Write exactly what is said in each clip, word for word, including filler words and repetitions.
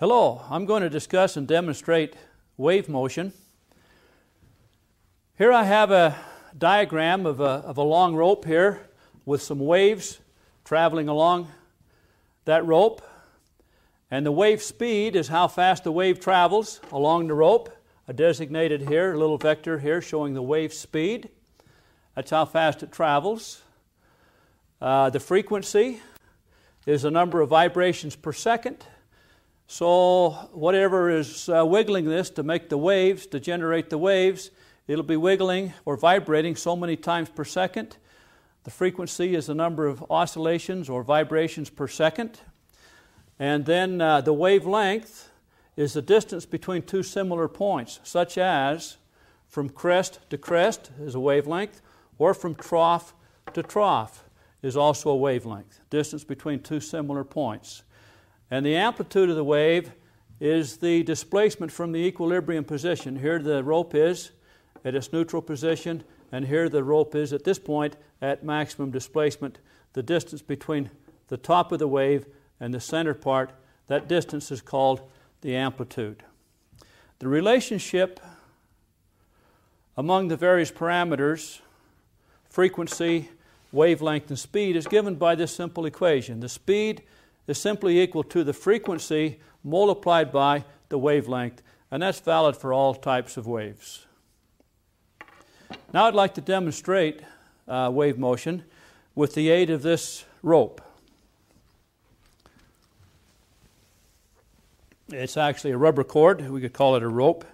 Hello, I'm going to discuss and demonstrate wave motion. Here I have a diagram of a, of a long rope here with some waves traveling along that rope, and the wave speed is how fast the wave travels along the rope. I designated here a little vector here showing the wave speed. That's how fast it travels. Uh, the frequency is the number of vibrations per second. So whatever is uh, wiggling this to make the waves, to generate the waves, it'll be wiggling or vibrating so many times per second. The frequency is the number of oscillations or vibrations per second. And then uh, the wavelength is the distance between two similar points, such as from crest to crest is a wavelength, or from trough to trough is also a wavelength, distance between two similar points. And the amplitude of the wave is the displacement from the equilibrium position. Here the rope is at its neutral position, and here the rope is at this point at maximum displacement. The distance between the top of the wave and the center part, that distance is called the amplitude. The relationship among the various parameters, frequency, wavelength, and speed, is given by this simple equation. The speed is simply equal to the frequency multiplied by the wavelength, and that's valid for all types of waves. Now I'd like to demonstrate uh, wave motion with the aid of this rope. It's actually a rubber cord. We could call it a rope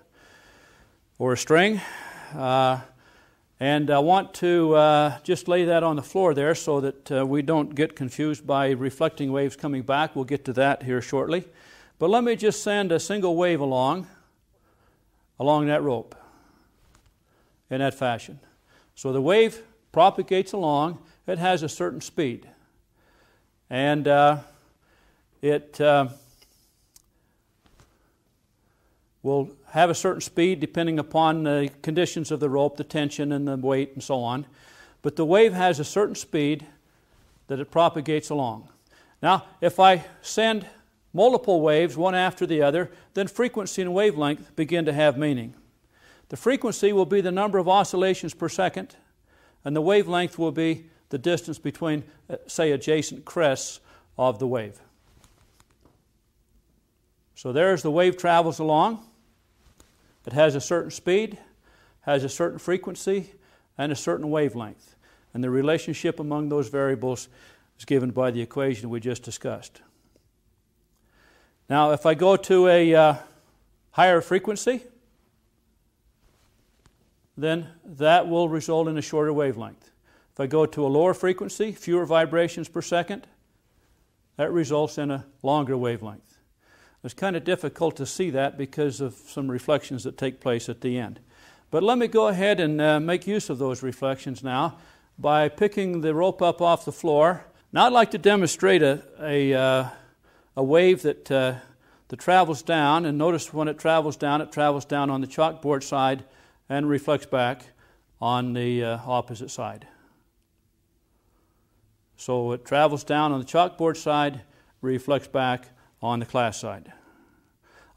or a string. Uh, and I want to uh, just lay that on the floor there so that uh, we don't get confused by reflecting waves coming back. We'll get to that here shortly. But let me just send a single wave along, along that rope in that fashion. So the wave propagates along. It has a certain speed. And uh, it uh, will have a certain speed depending upon the conditions of the rope, the tension and the weight and so on. But the wave has a certain speed that it propagates along. Now, if I send multiple waves one after the other, then frequency and wavelength begin to have meaning. The frequency will be the number of oscillations per second, and the wavelength will be the distance between, say, adjacent crests of the wave. So there's the wave travels along. It has a certain speed, has a certain frequency, and a certain wavelength. And the relationship among those variables is given by the equation we just discussed. Now, if I go to a uh, higher frequency, then that will result in a shorter wavelength. If I go to a lower frequency, fewer vibrations per second, that results in a longer wavelength. It's kind of difficult to see that because of some reflections that take place at the end. But let me go ahead and uh, make use of those reflections now by picking the rope up off the floor. Now I'd like to demonstrate a, a, uh, a wave that, uh, that travels down, and notice when it travels down, it travels down on the chalkboard side and reflects back on the uh, opposite side. So it travels down on the chalkboard side, reflects back on the class side.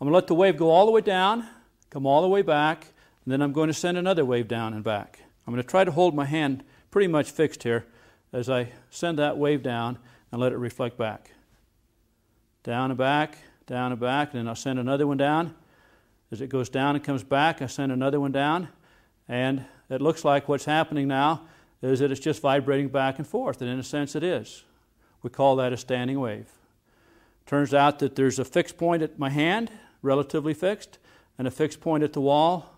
I'm going to let the wave go all the way down, come all the way back, and then I'm going to send another wave down and back. I'm going to try to hold my hand pretty much fixed here as I send that wave down and let it reflect back. Down and back, down and back, and then I'll send another one down. As it goes down and comes back, I send another one down, and it looks like what's happening now is that it's just vibrating back and forth, and in a sense it is. We call that a standing wave. Turns out that there's a fixed point at my hand, relatively fixed, and a fixed point at the wall,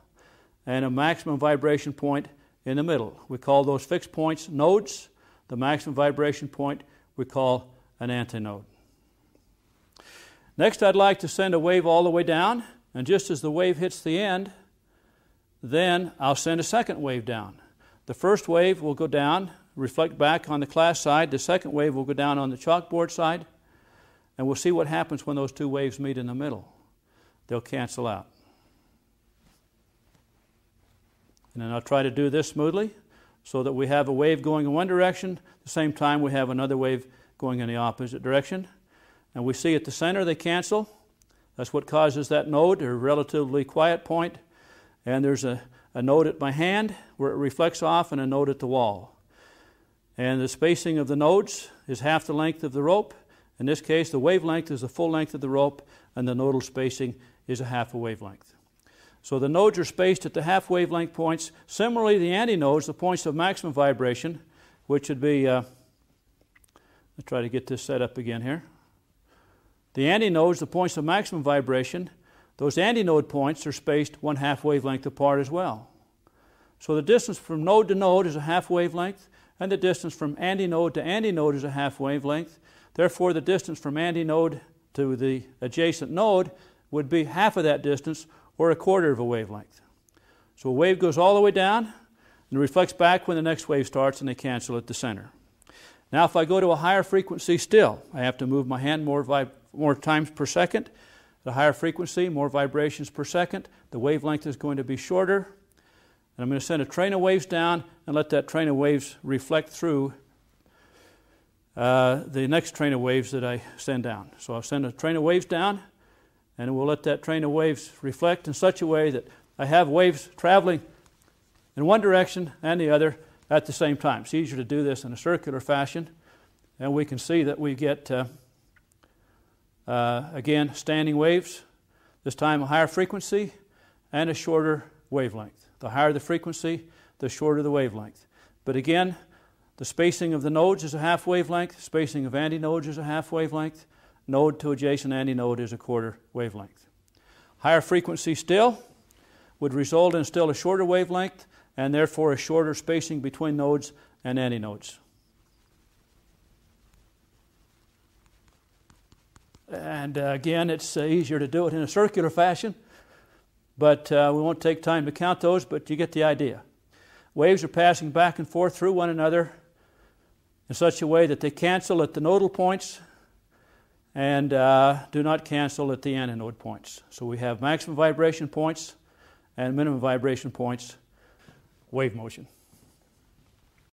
and a maximum vibration point in the middle. We call those fixed points nodes. The maximum vibration point we call an antinode. Next, I'd like to send a wave all the way down. And just as the wave hits the end, then I'll send a second wave down. The first wave will go down, reflect back on the class side. The second wave will go down on the chalkboard side. And we'll see what happens when those two waves meet in the middle. They'll cancel out. And then I'll try to do this smoothly so that we have a wave going in one direction. At the same time, we have another wave going in the opposite direction. And we see at the center they cancel. That's what causes that node, a relatively quiet point. And there's a, a node at my hand where it reflects off and a node at the wall. And the spacing of the nodes is half the length of the rope. In this case, the wavelength is the full length of the rope, and the nodal spacing is a half a wavelength. So the nodes are spaced at the half wavelength points. Similarly, the antinodes, the points of maximum vibration, which would be, uh, I'll try to get this set up again here. The antinodes, the points of maximum vibration, those antinode points are spaced one half wavelength apart as well. So the distance from node to node is a half wavelength, and the distance from antinode to antinode is a half wavelength. Therefore, the distance from antinode to the adjacent node would be half of that distance, or a quarter of a wavelength. So a wave goes all the way down and reflects back when the next wave starts, and they cancel at the center. Now if I go to a higher frequency still, I have to move my hand more, vib more times per second. The higher frequency, more vibrations per second. The wavelength is going to be shorter. And I'm going to send a train of waves down and let that train of waves reflect through uh, the next train of waves that I send down. So I'll send a train of waves down, and we'll let that train of waves reflect in such a way that I have waves traveling in one direction and the other at the same time. It's easier to do this in a circular fashion, and we can see that we get, uh, uh, again, standing waves, this time a higher frequency and a shorter wavelength. The higher the frequency, the shorter the wavelength. But again, the spacing of the nodes is a half wavelength, spacing of antinodes is a half wavelength, node to adjacent antinode is a quarter wavelength. Higher frequency still would result in still a shorter wavelength, and therefore a shorter spacing between nodes and antinodes. And uh, again, it's uh, easier to do it in a circular fashion, but uh, we won't take time to count those, but you get the idea. Waves are passing back and forth through one another in such a way that they cancel at the nodal points and uh, do not cancel at the antinode points. So we have maximum vibration points and minimum vibration points, wave motion.